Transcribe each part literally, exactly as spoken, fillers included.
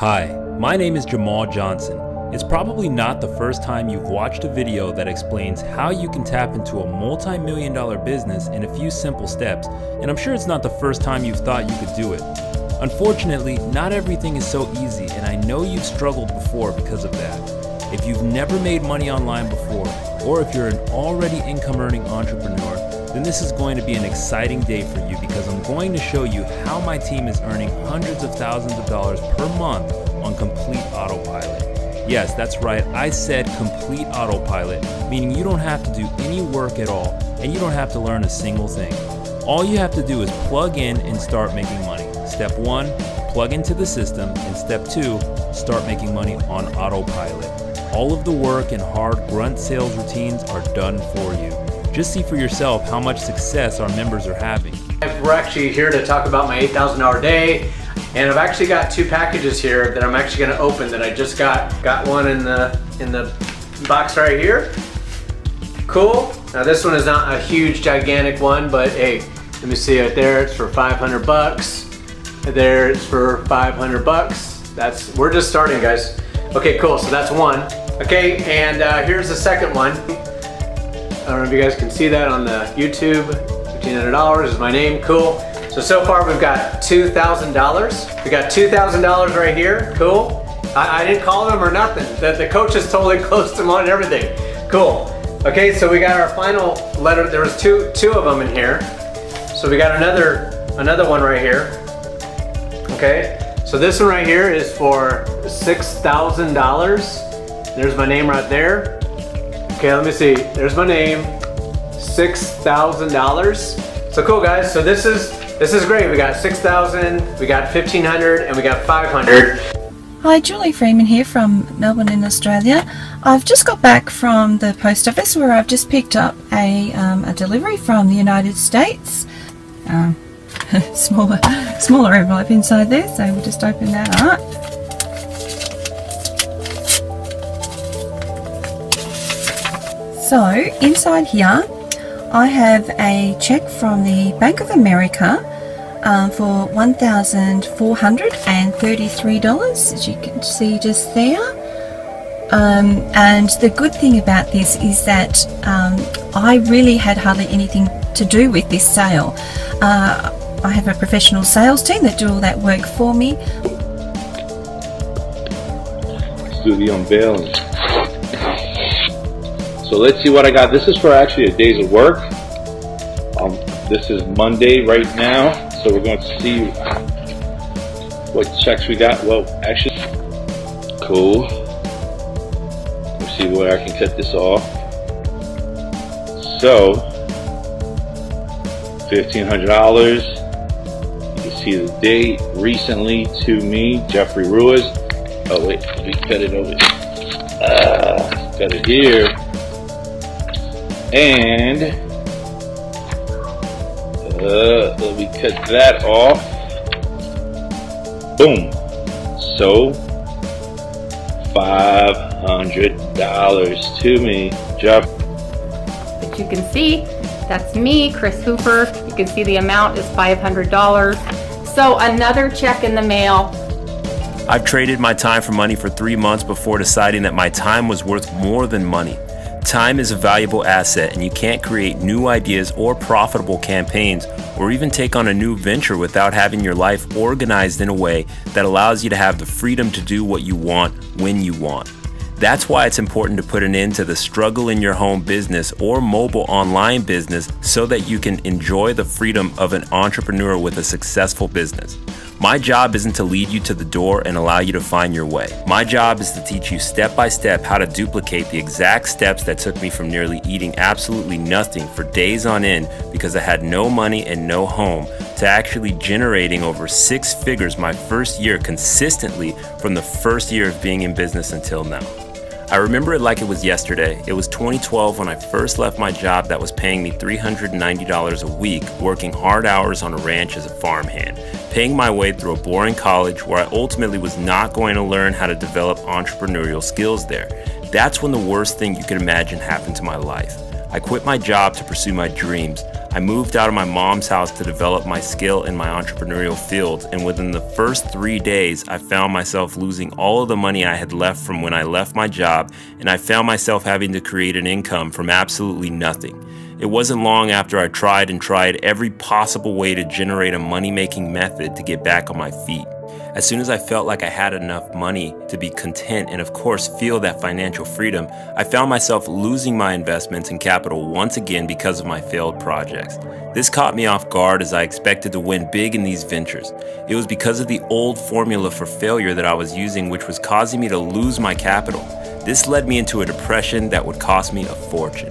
Hi, my name is Jamal Johnson. It's probably not the first time you've watched a video that explains how you can tap into a multi-million dollar business in a few simple steps, and I'm sure it's not the first time you've thought you could do it. Unfortunately, not everything is so easy, and I know you've struggled before because of that. If you've never made money online before, or if you're an already income-earning entrepreneur, then this is going to be an exciting day for you because I'm going to show you how my team is earning hundreds of thousands of dollars per month on complete autopilot. Yes, that's right, I said complete autopilot, meaning you don't have to do any work at all, and you don't have to learn a single thing. All you have to do is plug in and start making money. Step one, plug into the system, and step two, start making money on autopilot. All of the work and hard grunt sales routines are done for you. Just see for yourself how much success our members are having. We're actually here to talk about my eight thousand hour day. And I've actually got two packages here that I'm actually going to open that I just got. Got one in the in the box right here. Cool. Now this one is not a huge, gigantic one, but hey, let me see right there. It's for five hundred bucks. There, it's for five hundred bucks. That's we're just starting, guys. Okay, cool. So that's one. Okay, and uh, here's the second one. I don't know if you guys can see that on the YouTube. fifteen hundred dollars is my name. Cool. So, so far we've got two thousand dollars. We got two thousand dollars right here, cool. I, I didn't call them or nothing. The, the coaches totally closed them on and everything. Cool. Okay, so we got our final letter. There was two two of them in here. So we got another, another one right here. Okay, so this one right here is for six thousand dollars. There's my name right there. Okay, let me see. There's my name, six thousand dollars. So cool, guys, so this is, This is great. We got six thousand, we got fifteen hundred, and we got five hundred. Hi, Julie Freeman here from Melbourne in Australia. I've just got back from the post office where I've just picked up a, um, a delivery from the United States. Um, smaller, smaller envelope inside there, so we'll just open that up. So inside here, I have a check from the Bank of America um, for one thousand four hundred thirty-three dollars, as you can see just there. Um, and the good thing about this is that um, I really had hardly anything to do with this sale. Uh, I have a professional sales team that do all that work for me. Let's do the unveiling. So let's see what I got. This is for actually a day's of work. Um, this is Monday right now, so we're going to see what checks we got. Well, actually, cool. Let's see where I can cut this off. So, fifteen hundred dollars. You can see the date recently to me, Jeffrey Ruiz. Oh wait, let me cut it over. Uh, cut it here. And uh, let me cut that off. Boom. So five hundred dollars to me. Job. As you can see, that's me, Chris Hooper. You can see the amount is five hundred dollars. So another check in the mail. I've traded my time for money for three months before deciding that my time was worth more than money. Time is a valuable asset, and you can't create new ideas or profitable campaigns or even take on a new venture without having your life organized in a way that allows you to have the freedom to do what you want when you want. That's why it's important to put an end to the struggle in your home business or mobile online business so that you can enjoy the freedom of an entrepreneur with a successful business. My job isn't to lead you to the door and allow you to find your way. My job is to teach you step by step how to duplicate the exact steps that took me from nearly eating absolutely nothing for days on end because I had no money and no home to actually generating over six figures my first year consistently from the first year of being in business until now. I remember it like it was yesterday. It was twenty twelve when I first left my job that was paying me three hundred ninety dollars a week, working hard hours on a ranch as a farmhand, paying my way through a boring college where I ultimately was not going to learn how to develop entrepreneurial skills there. That's when the worst thing you can imagine happened to my life. I quit my job to pursue my dreams. I moved out of my mom's house to develop my skill in my entrepreneurial field, and within the first three days, I found myself losing all of the money I had left from when I left my job, and I found myself having to create an income from absolutely nothing. It wasn't long after I tried and tried every possible way to generate a money-making method to get back on my feet. As soon as I felt like I had enough money to be content and of course feel that financial freedom, I found myself losing my investments and capital once again because of my failed projects. This caught me off guard as I expected to win big in these ventures. It was because of the old formula for failure that I was using, which was causing me to lose my capital. This led me into a depression that would cost me a fortune.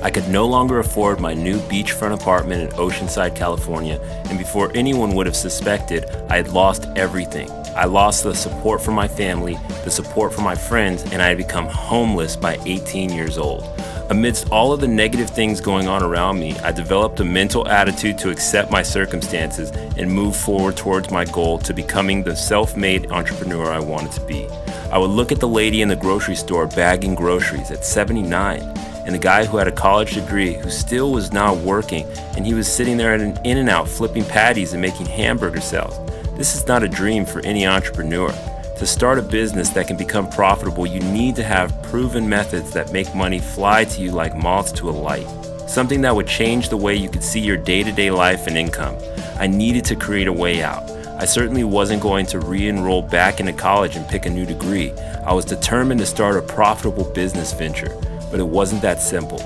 I could no longer afford my new beachfront apartment in Oceanside, California, and before anyone would have suspected, I had lost everything. I lost the support from my family, the support from my friends, and I had become homeless by eighteen years old. Amidst all of the negative things going on around me, I developed a mental attitude to accept my circumstances and move forward towards my goal to becoming the self-made entrepreneur I wanted to be. I would look at the lady in the grocery store bagging groceries at seventy-nine. And the guy who had a college degree who still was not working, and he was sitting there at an In-N-Out flipping patties and making hamburger sales. This is not a dream for any entrepreneur. To start a business that can become profitable, you need to have proven methods that make money fly to you like moths to a light. Something that would change the way you could see your day-to-day life and income. I needed to create a way out. I certainly wasn't going to re-enroll back into college and pick a new degree. I was determined to start a profitable business venture. But it wasn't that simple.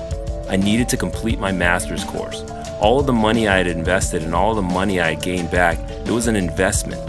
I needed to complete my master's course. All of the money I had invested and all of the money I had gained back, it was an investment.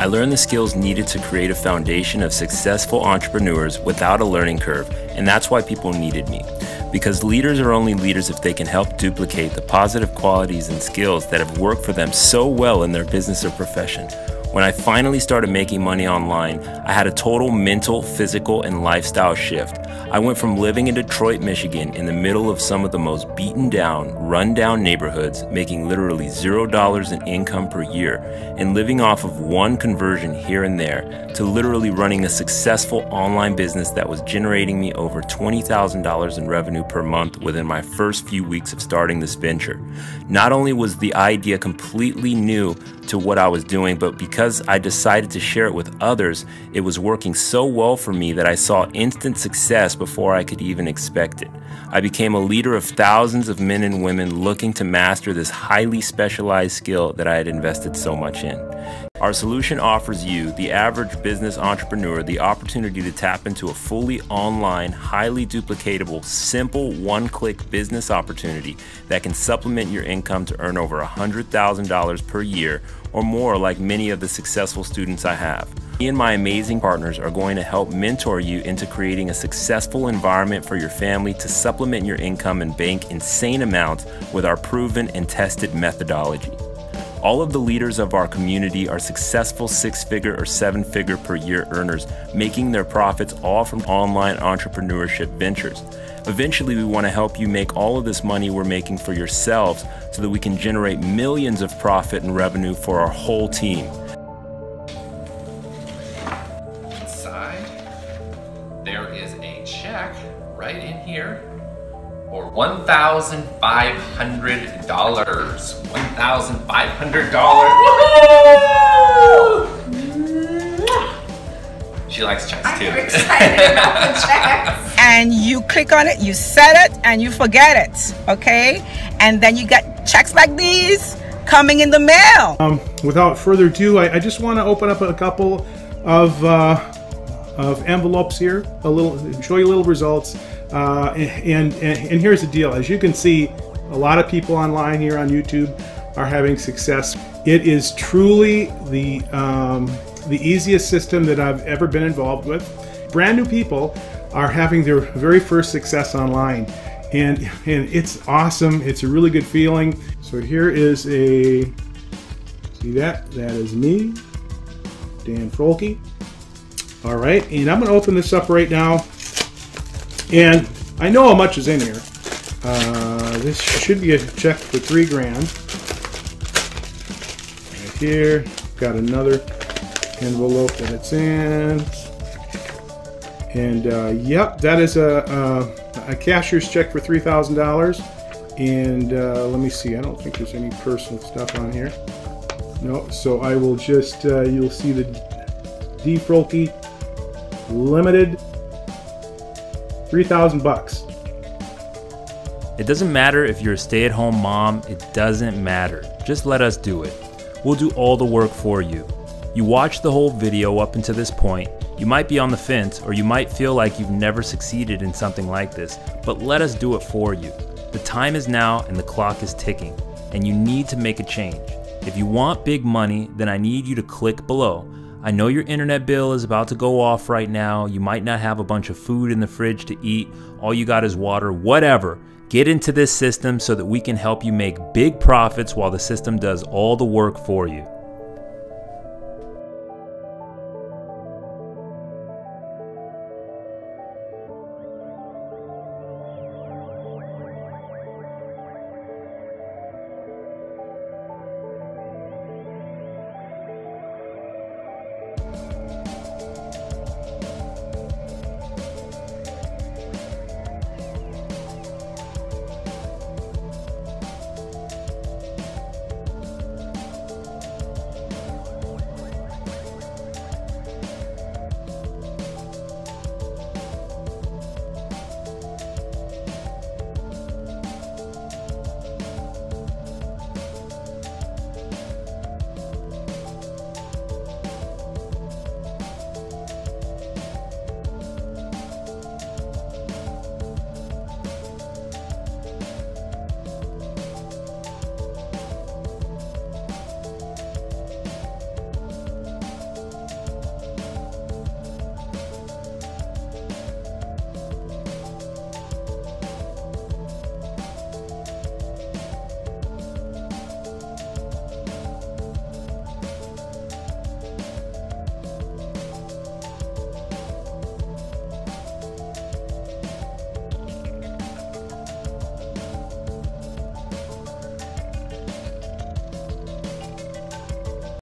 I learned the skills needed to create a foundation of successful entrepreneurs without a learning curve, and that's why people needed me. Because leaders are only leaders if they can help duplicate the positive qualities and skills that have worked for them so well in their business or profession. When I finally started making money online, I had a total mental, physical, and lifestyle shift. I went from living in Detroit, Michigan, in the middle of some of the most beaten down, run down neighborhoods, making literally zero dollars in income per year, and living off of one conversion here and there, to literally running a successful online business that was generating me over twenty thousand dollars in revenue per month within my first few weeks of starting this venture. Not only was the idea completely new to what I was doing, but because Because I decided to share it with others, it was working so well for me that I saw instant success before I could even expect it. I became a leader of thousands of men and women looking to master this highly specialized skill that I had invested so much in. Our solution offers you, the average business entrepreneur, the opportunity to tap into a fully online, highly duplicatable, simple one-click business opportunity that can supplement your income to earn over one hundred thousand dollars per year or more, like many of the successful students I have. Me and my amazing partners are going to help mentor you into creating a successful environment for your family to supplement your income and bank insane amounts with our proven and tested methodology. All of the leaders of our community are successful six-figure or seven-figure per year earners, making their profits all from online entrepreneurship ventures. Eventually, we want to help you make all of this money we're making for yourselves so that we can generate millions of profit and revenue for our whole team. Inside, there is a check right in here. Or one thousand five hundred dollars. one thousand five hundred dollars. She likes checks too. I'm excited about the checks. And you click on it, you set it, and you forget it, okay? And then you get checks like these coming in the mail. Um, without further ado, I, I just want to open up a couple of, uh, of envelopes here, a little, show you little results. Uh, and, and, and here's the deal. As you can see, a lot of people online here on YouTube are having success. It is truly the, um, the easiest system that I've ever been involved with. Brand new people are having their very first success online. And, and it's awesome. It's a really good feeling. So here is a, see that? That is me, Dan Froelke. All right, and I'm gonna open this up right now. And I know how much is in here. Uh, this should be a check for three grand. Right here, got another envelope that it's in. And uh, yep, that is a, a, a cashier's check for three thousand dollars. And uh, let me see, I don't think there's any personal stuff on here. No, so I will just, uh, you'll see the Defrokey Limited, three thousand bucks. It doesn't matter if you're a stay-at-home mom, it doesn't matter. Just let us do it. We'll do all the work for you. You watch the whole video up until this point. You might be on the fence, or you might feel like you've never succeeded in something like this, but let us do it for you. The time is now and the clock is ticking, and you need to make a change. If you want big money, then I need you to click below. I know your internet bill is about to go off right now. You might not have a bunch of food in the fridge to eat. All you got is water, whatever. Get into this system so that we can help you make big profits while the system does all the work for you.